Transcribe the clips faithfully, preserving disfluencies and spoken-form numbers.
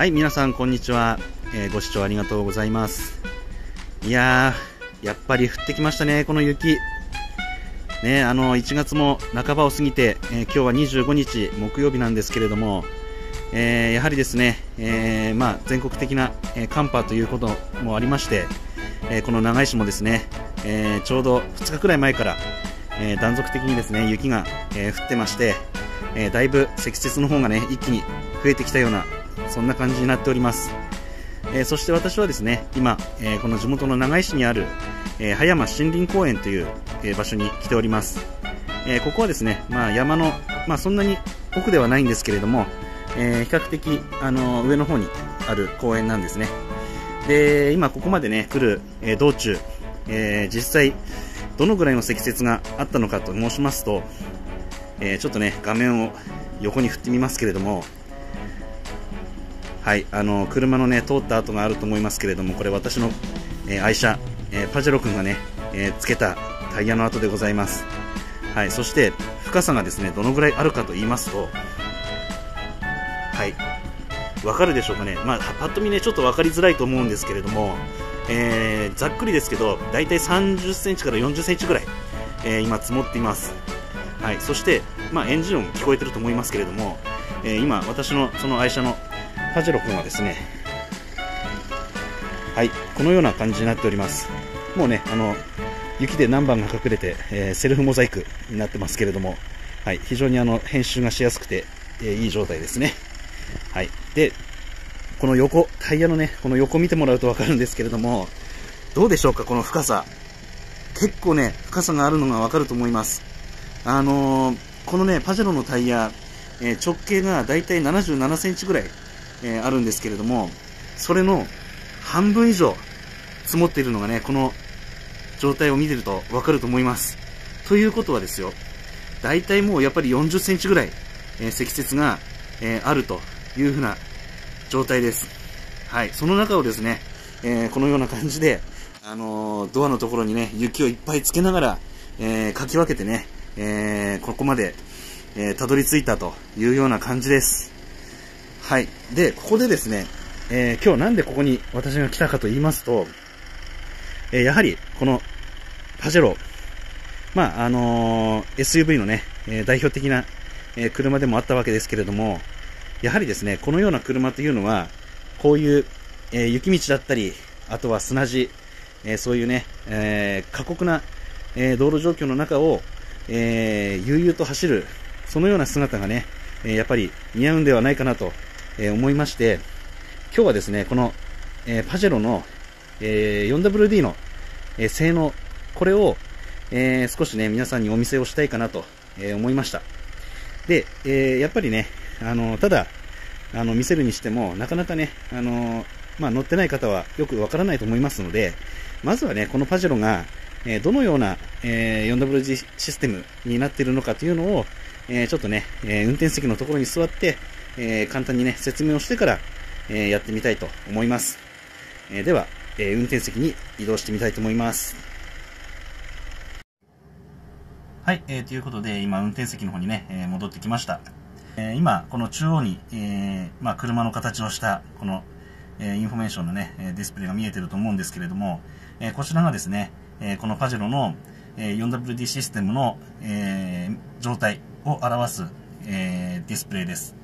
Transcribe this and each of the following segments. はい、皆さんこんにちは、えー、ご視聴ありがとうございます。いやー、やっぱり降ってきましたね、この雪ね。あのいちがつも半ばを過ぎて、えー、今日はにじゅうごにち木曜日なんですけれども、えー、やはりですね、えーまあ、全国的な、えー、寒波ということもありまして、えー、この長井市もですね、えー、ちょうどふつかくらい前から、えー、断続的にですね雪が、えー、降ってまして、えー、だいぶ積雪の方がね一気に増えてきたような、そんな感じになっております。えー、そして私はですね今、えー、この地元の長井市にある、えー、葉山森林公園という、えー、場所に来ております。えー、ここはですね、まあ、山の、まあ、そんなに奥ではないんですけれども、えー、比較的、あのー、上の方にある公園なんですね。で、今ここまでね来る、えー、道中、えー、実際どのぐらいの積雪があったのかと申しますと、えー、ちょっとね画面を横に振ってみますけれども、はい、あのー、車のね通った跡があると思いますけれども、これ私の、えー、愛車、えー、パジェロ君がね、えー、つけたタイヤの跡でございます。はい、そして深さがですねどのぐらいあるかと言いますと、はい、わかるでしょうかね。まあ、パッと見ねちょっと分かりづらいと思うんですけれども、えー、ざっくりですけどだいたいさんじゅっセンチからよんじゅっセンチぐらい、えー、今積もっています。はい、そして、まあ、エンジン音聞こえてると思いますけれども、えー、今私のその愛車のパジェロ君はですね、はい、このような感じになっております。もうねあの雪で何番が隠れて、えー、セルフモザイクになってますけれども、はい、非常にあの編集がしやすくて、えー、いい状態ですね。はい、でこの横タイヤのねこの横見てもらうと分かるんですけれども、どうでしょうか、この深さ結構ね深さがあるのが分かると思います。あのー、このねパジェロのタイヤ、えー、直径がだいたいななじゅうななセンチぐらい、えー、あるんですけれども、それの半分以上積もっているのがねこの状態を見てると分かると思います。ということはですよ、だいたいもうやっぱりよんじゅっセンチぐらい、えー、積雪が、えー、あるという風な状態です。はい、その中をですね、えー、このような感じで、あのー、ドアのところにね雪をいっぱいつけながら、えー、かき分けてね、えー、ここまで、えー、たどり着いたというような感じです。はい、でここでですね、えー、今日なんでここに私が来たかと言いますと、えー、やはりこのパジェロ、まああのー、エスユーブイ のね、えー、代表的な、えー、車でもあったわけですけれども。やはりですね、このような車というのは、こういう、えー、雪道だったり、あとは砂地、えー、そういうね、えー、過酷な、えー、道路状況の中を、えー、悠々と走る、そのような姿がね、えー、やっぱり似合うんではないかなと、えー、思いまして、今日はですね、この、えー、パジェロの、えー、フォーダブリューディー の、えー、性能、これを、えー、少しね、皆さんにお見せをしたいかなと、えー、思いました。で、えー、やっぱりね、あのただあの見せるにしてもなかなかねあの、まあ、乗ってない方はよくわからないと思いますので、まずはねこのパジェロが、えー、どのような、えー、フォーダブリューディー システムになっているのかというのを、えー、ちょっとね、えー、運転席のところに座って、えー、簡単にね説明をしてから、えー、やってみたいと思います。えー、では、えー、運転席に移動してみたいと思います。はい、えー、ということで今運転席の方にね、えー、戻ってきました。今、この中央に、えーまあ、車の形をしたこの、えー、インフォメーションの、ね、ディスプレイが見えていると思うんですけれども、えー、こちらがですね、えー、このパジェロの、えー、フォーダブリューディー システムの、えー、状態を表す、えー、ディスプレイです。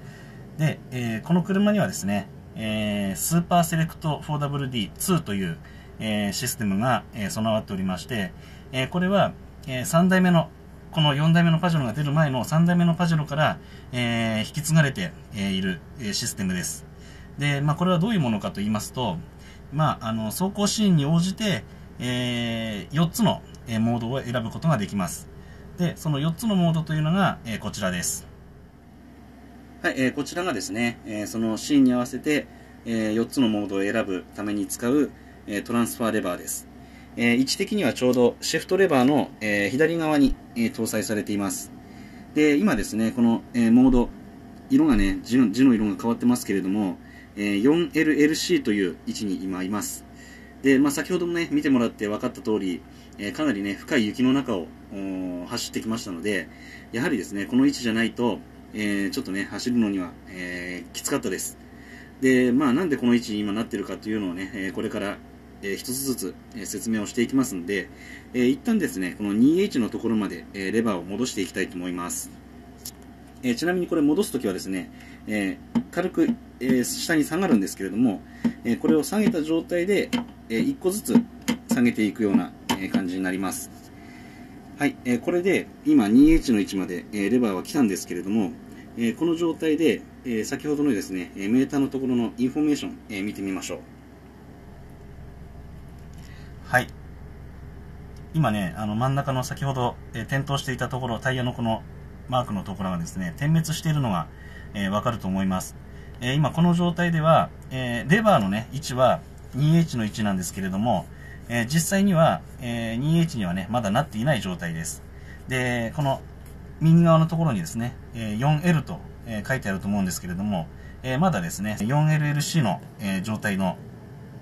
で、えー、この車にはですね、えー、スーパーセレクト フォーダブリューディーツー という、えー、システムが、えー、備わっておりまして、えー、これは、えー、さんだいめのこのよんだいめのパジェロが出る前のさんだいめのパジェロから、えー、引き継がれているシステムです。で、まあ、これはどういうものかと言いますと、まあ、あの走行シーンに応じて、えー、よっつのモードを選ぶことができます。で、そのよっつのモードというのが、えー、こちらです。はい、えー、こちらがですね、えー、そのシーンに合わせて、えー、よっつのモードを選ぶために使う、えー、トランスファーレバーです。えー、位置的にはちょうどシフトレバーの、えー、左側に、えー、搭載されています。で、今ですねこの、えー、モード色がね字の、字の色が変わってますけれども、えー、フォーエルエルシー という位置に今います。で、まあ、先ほどもね見てもらって分かった通り、えー、かなりね深い雪の中を走ってきましたので、やはりですねこの位置じゃないと、えー、ちょっとね走るのには、えー、きつかったです。で、まあ、なんでこの位置に今なってるかというのをね、これから一つずつ説明をしていきますので、一旦ですね、この ツーエイチ のところまでレバーを戻していきたいと思います。ちなみにこれ戻すときはですね、軽く下に下がるんですけれども、これを下げた状態でいっこずつ下げていくような感じになります。はい、これで今 ツーエイチ の位置までレバーは来たんですけれども、この状態で先ほどのですね、メーターのところのインフォメーション見てみましょう。はい、今ね、あの真ん中の先ほど点灯していたところ、タイヤのこのマークのところがですね、点滅しているのが、えー、分かると思います。えー、今この状態では、えー、レバーのね、位置は ツーエイチ の位置なんですけれども、えー、実際には、えー、ツーエイチ にはね、まだなっていない状態です。で、この右側のところにですね、えー、フォーエル と、えー、書いてあると思うんですけれども、えー、まだですね、フォーエルエルシー の、えー、状態の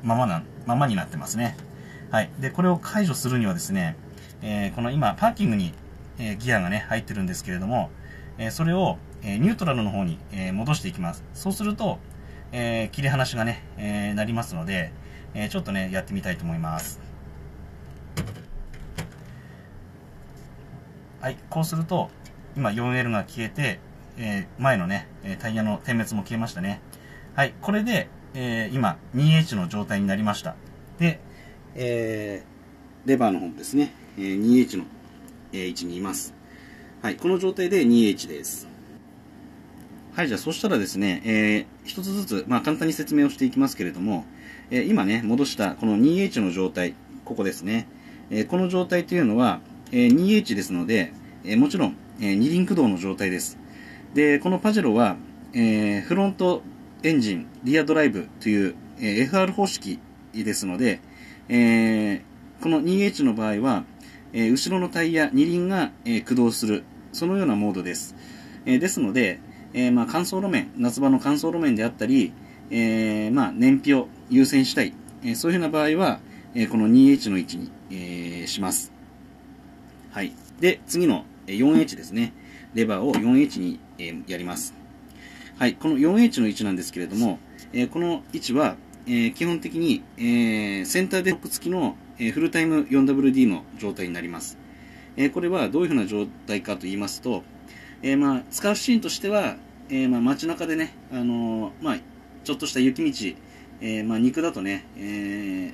ままな、ままになってますね。はい。で、これを解除するにはですね、えー、この今、パーキングにギアがね入ってるんですけれども、それをニュートラルの方に戻していきます。そうすると切り離しがねなりますので、ちょっとねやってみたいと思います。はい、こうすると今 フォーエル が消えて、前のねタイヤの点滅も消えましたね。はい、これで今 ツーエイチ の状態になりました。で、レバーの方ですね、 ツーエイチ の位置にいます。はい、この状態で ツーエイチ です。はい、じゃあそしたらですね、えー、一つずつ、まあ、簡単に説明をしていきますけれども、えー、今ね戻したこの ツーエイチ の状態、ここですね、えー、この状態というのは、えー、ツーエイチ ですので、えー、もちろん、えー、二輪駆動の状態です。で、このパジェロは、えー、フロントエンジンリアドライブという、えー、エフアール 方式ですので、えー、この ツーエイチ の場合は後ろのタイヤ、二輪が駆動する、そのようなモードです。ですので、まあ、乾燥路面、夏場の乾燥路面であったり、まあ、燃費を優先したい、そういうような場合は、この ツーエイチ の位置にします。はい。で、次の フォーエイチ ですね。レバーを フォーエイチ にやります。はい。この フォーエイチ の位置なんですけれども、この位置は、基本的にセンターデック付きのフルタイム フォーダブリューディー の状態になります。これはどういうふうな状態かと言いますと、まあ、使うシーンとしては、まあ、街中でね、あのまあ、ちょっとした雪道、まあ、肉だとね、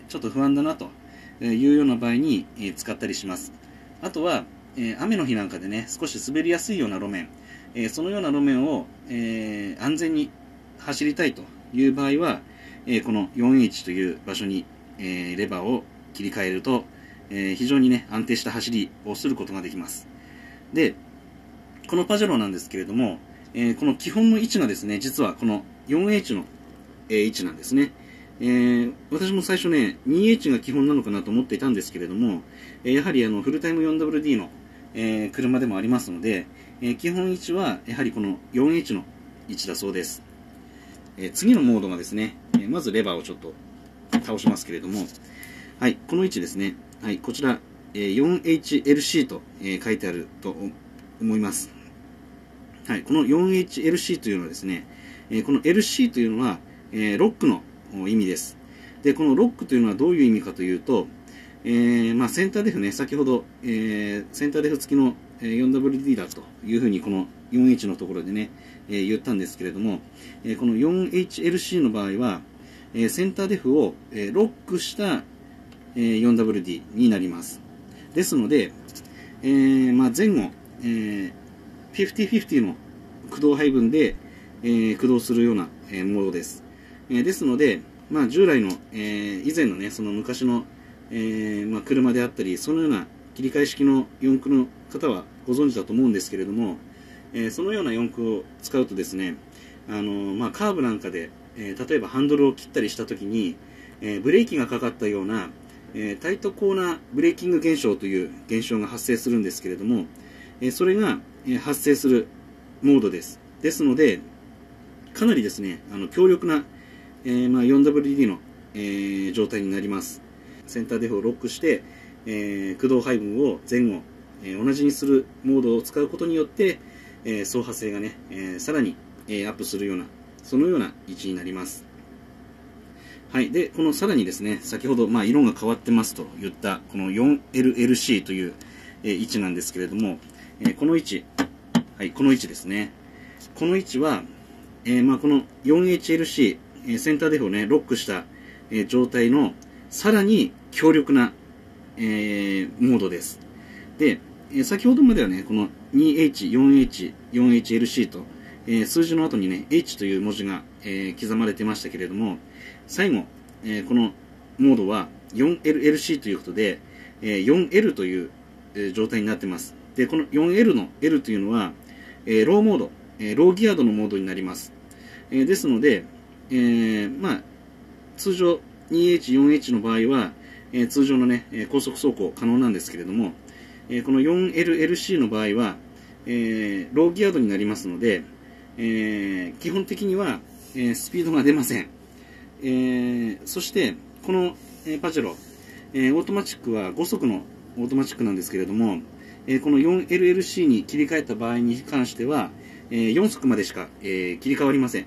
ちょっと不安だなというような場合に使ったりします。あとは、雨の日なんかでね、少し滑りやすいような路面、そのような路面を安全に走りたいという場合は、この フォーエイチ という場所にレバーを切り替えると、えー、非常にね安定した走りをすることができます。で、このパジェロなんですけれども、えー、この基本の位置がですね、実はこの フォーエイチ の、えー、位置なんですね。えー、私も最初ね ツーエイチ が基本なのかなと思っていたんですけれども、えー、やはりあのフルタイム フォーダブリューディー の、えー、車でもありますので、えー、基本位置はやはりこの フォーエイチ の位置だそうです。えー、次のモードがですね、えー、まずレバーをちょっと倒しますけれども、はい、この位置ですね。はい、こちら、えー、フォーエイチエルシー と、えー、書いてあると思います。はい、この フォーエイチエルシー というのはですね、えー、この エルシー というのは、えー、ロックの意味です。で、このロックというのはどういう意味かというと、えーまあ、センターデフね、先ほど、えー、センターデフ付きの フォーダブリューディー だというふうにこの フォーエイチ のところでね、えー、言ったんですけれども、えー、この フォーエイチエルシー の場合は、えー、センターデフを、えー、ロックしたフォーダブリューディー になります。ですので、えーまあ、前後、えー、フィフティーフィフティー の駆動配分で、えー、駆動するような、えー、モードです。えー、ですので、まあ、従来の、えー、以前のね、その昔の、えーまあ、車であったり、そのような切り替え式のよん駆の方はご存知だと思うんですけれども、えー、そのようなよん駆を使うとですね、あのーまあ、カーブなんかで、えー、例えばハンドルを切ったりしたときに、えー、ブレーキがかかったようなえー、タイトコーナーブレーキング現象という現象が発生するんですけれども、えー、それが、えー、発生するモードです。ですので、かなりですね、あの強力な、えーまあ、フォーダブリューディー の、えー、状態になります。センターデフをロックして、えー、駆動配分を前後、えー、同じにするモードを使うことによって、えー、走破性がね、えー、さらに、えー、アップするような、そのような位置になります。はい、でこのさらにですね、先ほどまあ色が変わってますと言ったこの よんエルエルシー という位置なんですけれども、この位置、はい、この位置ですね、この位置は、えー、まあこの よんエイチエルシー、センターデフを、ね、ロックした状態のさらに強力な、えー、モードです。で先ほどまではね、この にエイチ、よんエイチ、よんエイチエルシー と、えー、数字の後にね、H という文字が、えー、刻まれてましたけれども、最後、えー、このモードは よんエルエルシー ということで、えー、よんエル という、えー、状態になってます。で、この よんエル の L というのは、えー、ローモード、えー、ローギアードのモードになります。えー、ですので、えー、まあ、通常 にエイチ、よんエイチ の場合は、えー、通常のね、高速走行可能なんですけれども、この よんエルエルシー の場合は、えー、ローギアードになりますので、えー、基本的には、えー、スピードが出ません。えー、そして、この、えー、パジェロ、えー、オートマチックはご速のオートマチックなんですけれども、えー、この よんエルエルシー に切り替えた場合に関しては、えー、よん速までしか、えー、切り替わりません。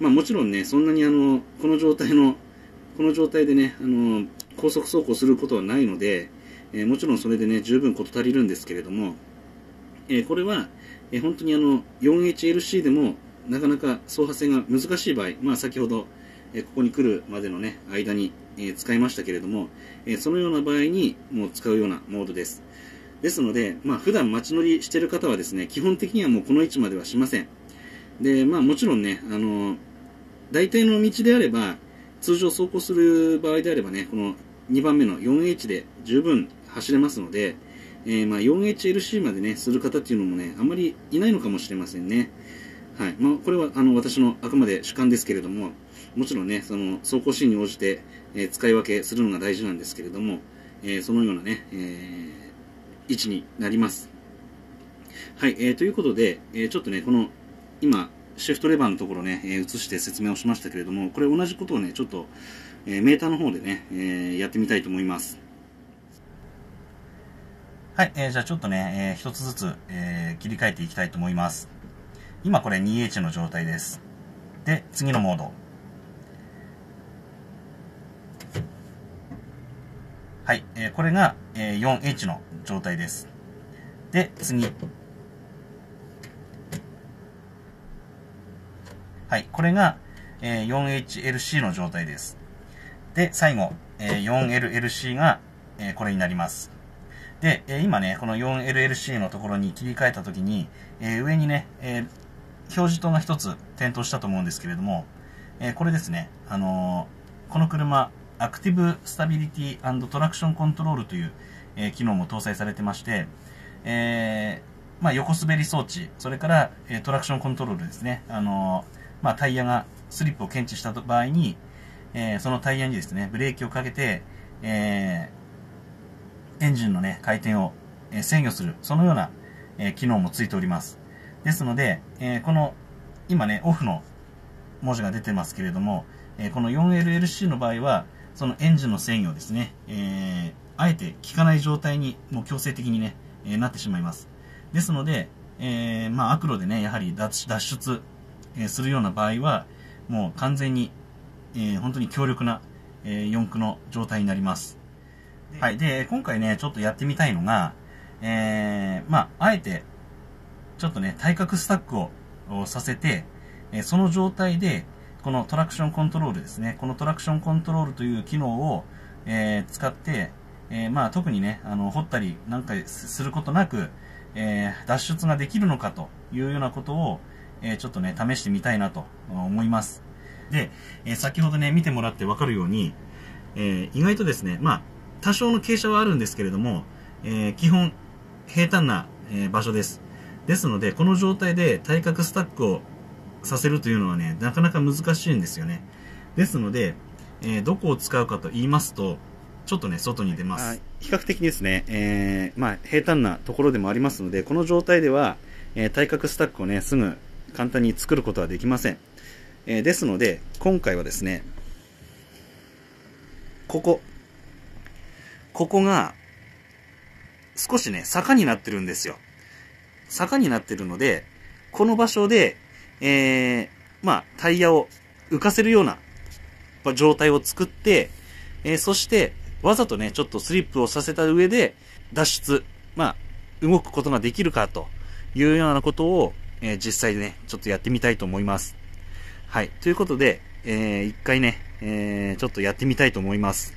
まあ、もちろんね、そんなにあのこの状態の、この状態でね、あの高速走行することはないので、えー、もちろんそれでね、十分こと足りるんですけれども、えー、これは、えー、本当にあの よんエイチエルシー でもなかなか走破性が難しい場合、まあ、先ほど、えー、ここに来るまでのね、間に、えー、使いましたけれども、えー、そのような場合にもう使うようなモードです。ですので、まあ、普段街乗りしている方はですね、基本的にはもうこの位置まではしません。で、まあ、もちろんね、あの、大体の道であれば、通常走行する場合であればね、このにばんめの よんエイチ で十分走れますので、えー、まあ よんエイチエルシー までね、する方っていうのもね、あんまりいないのかもしれませんね。はい。まあ、これはあの私のあくまで主観ですけれども、もちろんね、その走行シーンに応じて、えー、使い分けするのが大事なんですけれども、えー、そのようなね、えー、位置になります。はい。えー、ということで、えー、ちょっとね、この今、シフトレバーのところね、えー、移して説明をしましたけれども、これ同じことをね、ちょっと、えー、メーターの方でね、えー、やってみたいと思います。はい、えー、じゃあちょっとね、えー、一つずつ、えー、切り替えていきたいと思います。今これ にエイチ の状態です。で、次のモード。はい、えー、これが、えー、よんエイチ の状態です。で、次。はい、これが、えー、よんエイチエルシー の状態です。で、最後、えー、よんエルエルシー が、えー、これになります。で、今ね、この よんエルエルシー のところに切り替えたときに、えー、上にね、えー、表示灯が一つ点灯したと思うんですけれども、えー、これですね、あのー、この車、アクティブスタビリティ&トラクションコントロールという、えー、機能も搭載されてまして、えー、まあ、横滑り装置、それから、えー、トラクションコントロールですね、あのー、まあ、タイヤがスリップを検知した場合に、えー、そのタイヤにですね、ブレーキをかけて、えーエンジンのね、回転を制御する、そのような機能もついております。ですので、この、今ね、オフの文字が出てますけれども、この よんエルエルシー の場合は、そのエンジンの制御をですね、えー、あえて効かない状態に、もう強制的にね、なってしまいます。ですので、えー、まあ、悪路でね、やはり脱出するような場合は、もう完全に、えー、本当に強力な四駆の状態になります。はい。で、今回ね、ちょっとやってみたいのが、えー、まあ、あえて、ちょっとね、対角スタックをさせて、えー、その状態で、このトラクションコントロールですね、このトラクションコントロールという機能を、えー、使って、えー、まあ、特にね、あの、掘ったりなんかすることなく、えー、脱出ができるのかというようなことを、えー、ちょっとね、試してみたいなと思います。で、えー、先ほどね、見てもらってわかるように、えー、意外とですね、まあ、多少の傾斜はあるんですけれども、えー、基本平坦な、えー、場所です。ですので、この状態で対角スタックをさせるというのはね、なかなか難しいんですよね。ですので、えー、どこを使うかと言いますと、ちょっとね、外に出ます。比較的ですね、えー、まあ、平坦なところでもありますので、この状態では、えー、対角スタックをね、すぐ簡単に作ることはできません。えー、ですので、今回はですね、ここ。ここが、少しね、坂になってるんですよ。坂になってるので、この場所で、えー、まあ、タイヤを浮かせるようなまあ、状態を作って、えー、そして、わざとね、ちょっとスリップをさせた上で、脱出、まあ、動くことができるかというようなことを、えー、実際でね、ちょっとやってみたいと思います。はい。ということで、えー、一回ね、えー、ちょっとやってみたいと思います。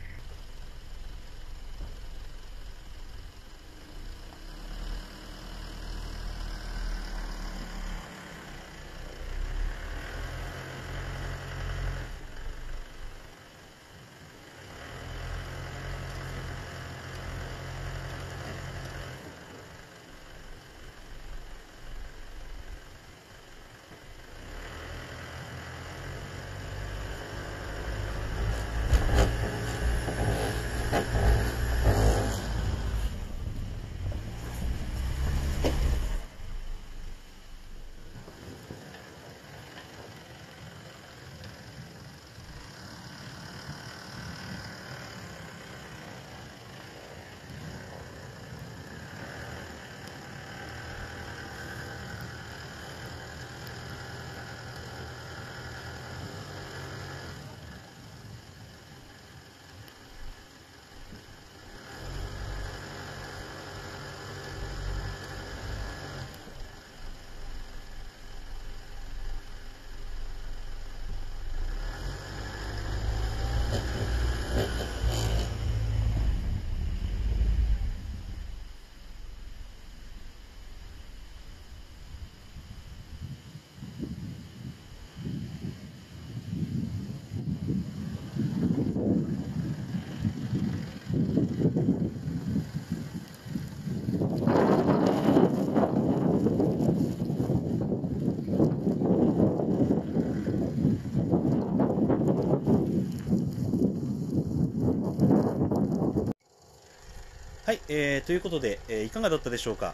はい、えー、ということで、えー、いかがだったでしょうか。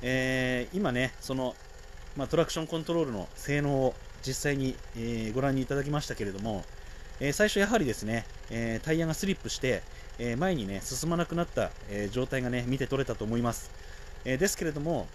えー、今ね、その、まあ、トラクションコントロールの性能を実際に、えー、ご覧にいただきましたけれども、えー、最初やはりですね、えー、タイヤがスリップして、えー、前にね、進まなくなった、えー、状態がね、見て取れたと思います。えー、ですけれども、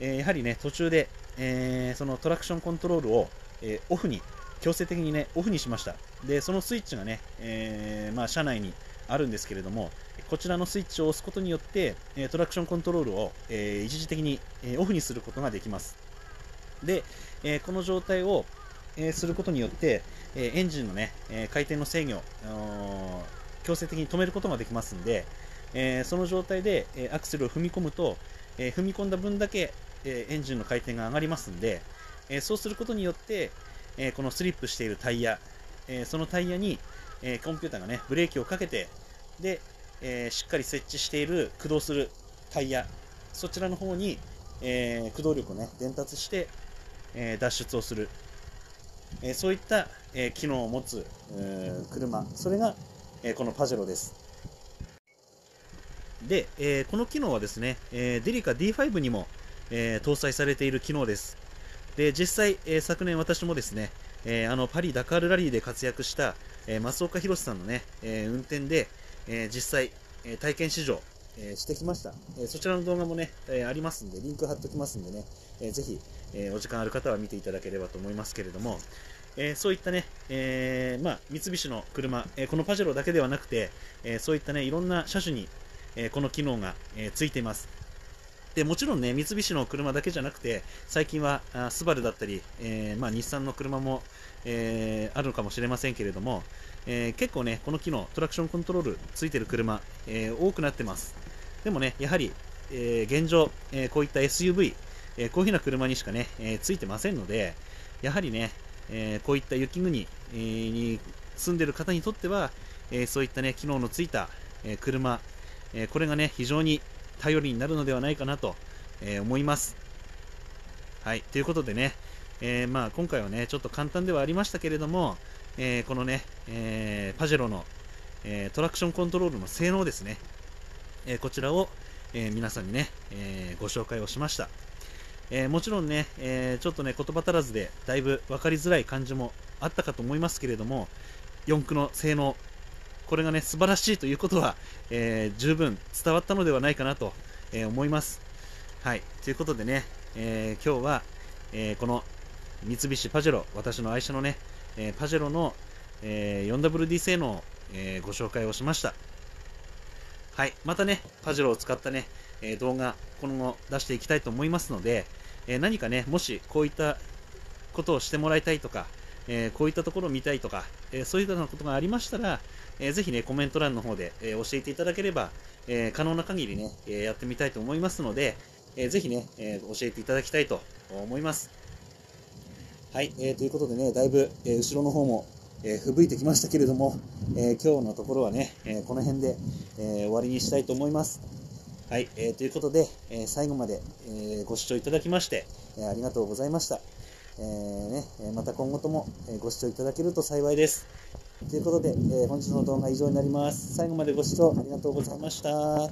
えー、やはりね、途中で、えー、そのトラクションコントロールを、えー、オフに、強制的にね、オフにしました。で、そのスイッチがね、えー、まあ、車内にあるんですけれども、こちらのスイッチを押すことによってトラクションコントロールを一時的にオフにすることができます。で、この状態をすることによってエンジンのね、回転の制御を強制的に止めることができますので、その状態でアクセルを踏み込むと踏み込んだ分だけエンジンの回転が上がりますので、そうすることによってこのスリップしているタイヤ、そのタイヤにコンピューターがねブレーキをかけて、でえー、しっかり設置している駆動するタイヤ、そちらの方に、えー、駆動力を、ね、伝達して、えー、脱出をする、えー、そういった、えー、機能を持つ車、それが、えー、このパジェロです。で、えー、この機能はですね、えー、デリカ ディーファイブ にも、えー、搭載されている機能です。で、実際、えー、昨年私もですね、えー、あのパリ・ダカールラリーで活躍した、えー、松岡弘さんのね、えー、運転でえー、実際、えー、体験試乗、えー、してきました。えー、そちらの動画もね、えー、ありますんで、リンク貼っときますんでね、えー、ぜひ、えー、お時間ある方は見ていただければと思いますけれども、えー、そういったね、えーまあ、三菱の車、えー、このパジェロだけではなくて、えー、そういったね、いろんな車種に、えー、この機能が、えー、ついています。で、もちろんね、三菱の車だけじゃなくて、最近はあスバルだったり、えーまあ、日産の車も、えー、あるのかもしれませんけれども、えー、結構ね、この機能、トラクションコントロールついてる車、えー、多くなってます。でもね、やはり、えー、現状、えー、こういった エスユーブイ、えー、こういうふうな車にしかね、えー、ついてませんので、やはりね、えー、こういった雪国に住んでる方にとっては、えー、そういったね、機能のついた、えー、車、えー、これがね、非常に頼りになるのではないかなと、えー、思います。はい、ということでね、えーまあ、今回はね、ちょっと簡単ではありましたけれども、えー、このね、えー、パジェロの、えー、トラクションコントロールの性能ですね、えー、こちらを、えー、皆さんにね、えー、ご紹介をしました。えー、もちろんね、えー、ちょっとね、言葉足らずでだいぶ分かりづらい感じもあったかと思いますけれども、四駆の性能、これがね、素晴らしいということは、えー、十分伝わったのではないかなと、えー、思います。はい、ということでね、えー、今日は、えー、この三菱パジェロ、私の愛車のね、えー、パジェロの、えー、フォーダブリューディー 製の、えー、ご紹介をしました。はい、またね、パジェロを使ったね、えー、動画、今後出していきたいと思いますので、えー、何かね、もしこういったことをしてもらいたいとか、えー、こういったところを見たいとか、えー、そういったようなことがありましたら、えー、ぜひね、コメント欄の方で、えー、教えていただければ、えー、可能な限りね、えー、やってみたいと思いますので、えー、ぜひね、えー、教えていただきたいと思います。はい、えー、ということでね、だいぶ、えー、後ろの方も、えー、ふぶいてきましたけれども、えー、今日のところはね、えー、この辺で、えー、終わりにしたいと思います。はい、えー、ということで、えー、最後まで、えー、ご視聴いただきまして、えー、ありがとうございました。えーね、また今後ともご視聴いただけると幸いです。ということで、えー、本日の動画は以上になります。最後までご視聴ありがとうございました。